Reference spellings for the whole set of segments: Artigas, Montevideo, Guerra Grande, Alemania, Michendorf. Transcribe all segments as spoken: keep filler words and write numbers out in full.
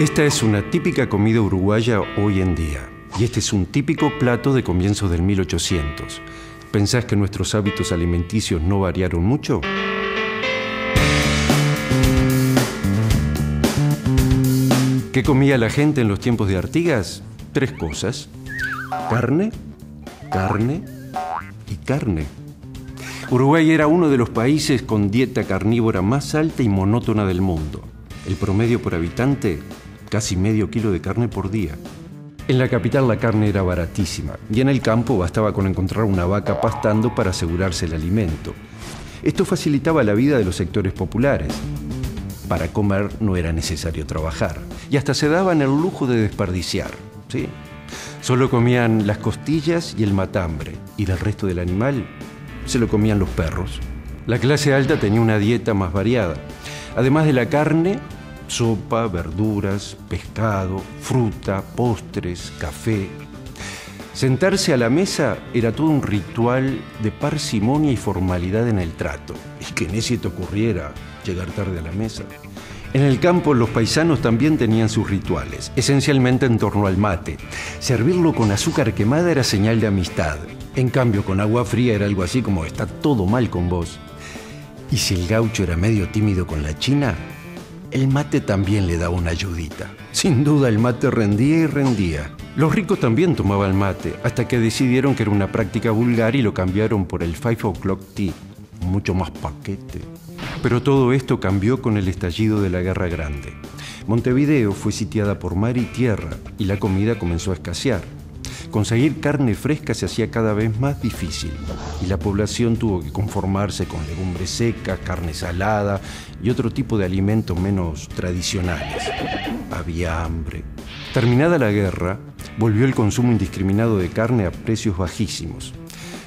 Esta es una típica comida uruguaya hoy en día, y este es un típico plato de comienzos del mil ochocientos. ¿Pensás que nuestros hábitos alimenticios no variaron mucho? ¿Qué comía la gente en los tiempos de Artigas? Tres cosas: carne, carne y carne. Uruguay era uno de los países con dieta carnívora más alta y monótona del mundo. El promedio por habitante, casi medio kilo de carne por día. En la capital la carne era baratísima y en el campo bastaba con encontrar una vaca pastando para asegurarse el alimento. Esto facilitaba la vida de los sectores populares. Para comer no era necesario trabajar y hasta se daban el lujo de desperdiciar, ¿sí? Solo comían las costillas y el matambre, y del resto del animal se lo comían los perros. La clase alta tenía una dieta más variada. Además de la carne, sopa, verduras, pescado, fruta, postres, café. Sentarse a la mesa era todo un ritual de parsimonia y formalidad en el trato. Y que en ese te ocurriera llegar tarde a la mesa. En el campo los paisanos también tenían sus rituales, esencialmente en torno al mate. Servirlo con azúcar quemada era señal de amistad. En cambio, con agua fría era algo así como está todo mal con vos. Y si el gaucho era medio tímido con la china, el mate también le daba una ayudita. Sin duda el mate rendía y rendía. Los ricos también tomaban mate, hasta que decidieron que era una práctica vulgar y lo cambiaron por el five o'clock tea, mucho más paquete. Pero todo esto cambió con el estallido de la Guerra Grande. Montevideo fue sitiada por mar y tierra y la comida comenzó a escasear. Conseguir carne fresca se hacía cada vez más difícil y la población tuvo que conformarse con legumbres secas, carne salada y otro tipo de alimentos menos tradicionales. Había hambre. Terminada la guerra, volvió el consumo indiscriminado de carne a precios bajísimos.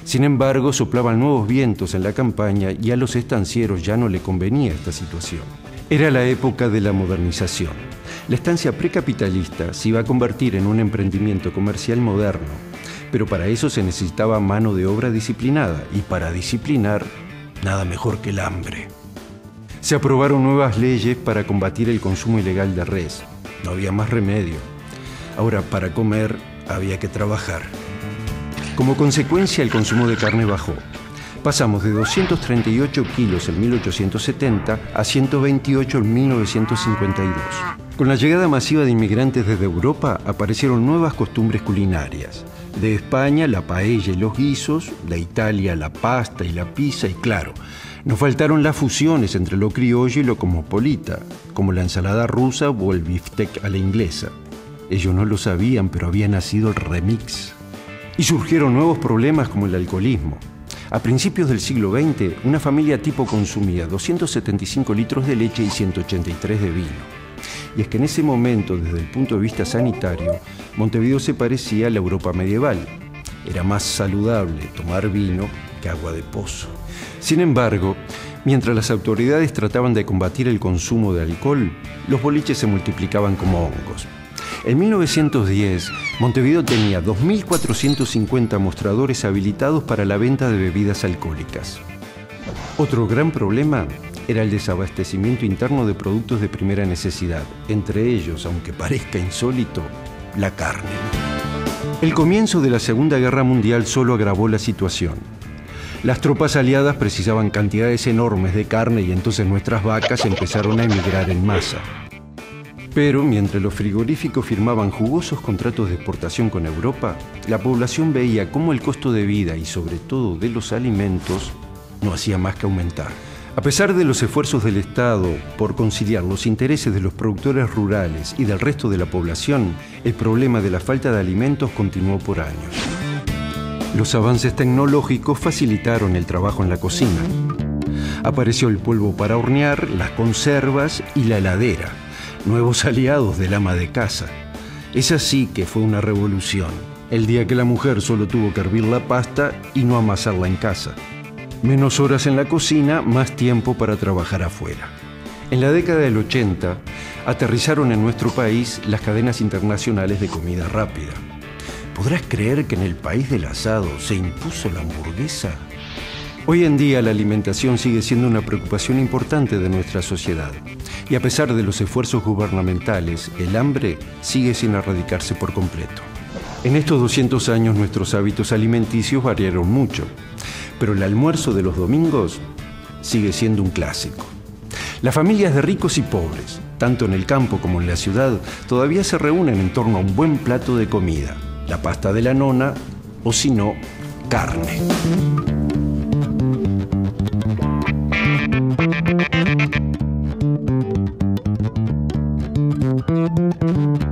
Sin embargo, soplaban nuevos vientos en la campaña y a los estancieros ya no le convenía esta situación. Era la época de la modernización. La estancia precapitalista se iba a convertir en un emprendimiento comercial moderno, pero para eso se necesitaba mano de obra disciplinada y para disciplinar, nada mejor que el hambre. Se aprobaron nuevas leyes para combatir el consumo ilegal de res. No había más remedio. Ahora, para comer, había que trabajar. Como consecuencia, el consumo de carne bajó. Pasamos de doscientos treinta y ocho kilos en mil ochocientos setenta a ciento veintiocho en mil novecientos cincuenta y dos. Con la llegada masiva de inmigrantes desde Europa, aparecieron nuevas costumbres culinarias. De España, la paella y los guisos, de Italia, la pasta y la pizza, y claro, nos faltaron las fusiones entre lo criollo y lo cosmopolita, como la ensalada rusa o el beefsteak a la inglesa. Ellos no lo sabían, pero había nacido el remix. Y surgieron nuevos problemas como el alcoholismo. A principios del siglo veinte, una familia tipo consumía doscientos setenta y cinco litros de leche y ciento ochenta y tres de vino. Y es que en ese momento, desde el punto de vista sanitario, Montevideo se parecía a la Europa medieval. Era más saludable tomar vino que agua de pozo. Sin embargo, mientras las autoridades trataban de combatir el consumo de alcohol, los boliches se multiplicaban como hongos. En mil novecientos diez, Montevideo tenía dos mil cuatrocientos cincuenta mostradores habilitados para la venta de bebidas alcohólicas. Otro gran problema era el desabastecimiento interno de productos de primera necesidad, entre ellos, aunque parezca insólito, la carne. El comienzo de la Segunda Guerra Mundial solo agravó la situación. Las tropas aliadas precisaban cantidades enormes de carne y entonces nuestras vacas empezaron a emigrar en masa. Pero mientras los frigoríficos firmaban jugosos contratos de exportación con Europa, la población veía cómo el costo de vida y sobre todo de los alimentos no hacía más que aumentar. A pesar de los esfuerzos del Estado por conciliar los intereses de los productores rurales y del resto de la población, el problema de la falta de alimentos continuó por años. Los avances tecnológicos facilitaron el trabajo en la cocina. Apareció el polvo para hornear, las conservas y la heladera. Nuevos aliados del ama de casa. Es así que fue una revolución, el día que la mujer solo tuvo que hervir la pasta y no amasarla en casa. Menos horas en la cocina, más tiempo para trabajar afuera. En la década del ochenta, aterrizaron en nuestro país las cadenas internacionales de comida rápida. ¿Podrás creer que en el país del asado se impuso la hamburguesa? Hoy en día la alimentación sigue siendo una preocupación importante de nuestra sociedad. y a pesar de los esfuerzos gubernamentales, el hambre sigue sin erradicarse por completo. En estos doscientos años nuestros hábitos alimenticios variaron mucho, pero el almuerzo de los domingos sigue siendo un clásico. Las familias de ricos y pobres, tanto en el campo como en la ciudad, todavía se reúnen en torno a un buen plato de comida, la pasta de la nona o, si no, carne. Thank you.